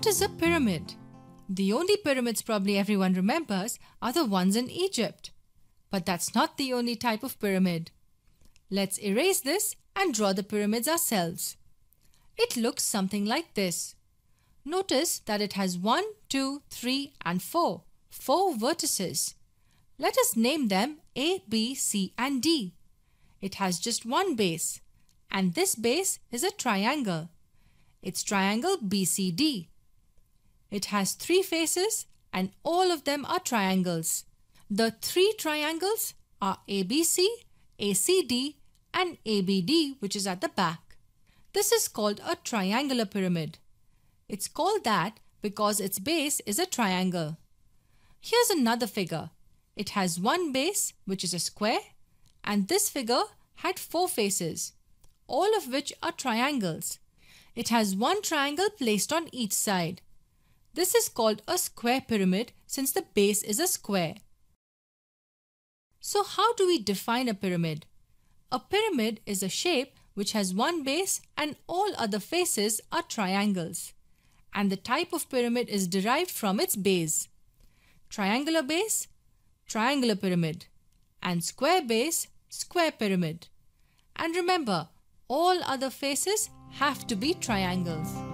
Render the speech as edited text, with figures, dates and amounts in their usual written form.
What is a pyramid? The only pyramids probably everyone remembers are the ones in Egypt. But that's not the only type of pyramid. Let's erase this and draw the pyramids ourselves. It looks something like this. Notice that it has 1, 2, 3 and 4. 4 vertices. Let us name them A, B, C and D. It has just one base, and this base is a triangle. It's triangle BCD. It has three faces and all of them are triangles. The three triangles are ABC, ACD and ABD, which is at the back. This is called a triangular pyramid. It's called that because its base is a triangle. Here's another figure. It has one base, which is a square, and this figure had four faces, all of which are triangles. It has one triangle placed on each side. This is called a square pyramid since the base is a square. So how do we define a pyramid? A pyramid is a shape which has one base and all other faces are triangles. And the type of pyramid is derived from its base. Triangular base, triangular pyramid, and square pyramid. And remember, all other faces have to be triangles.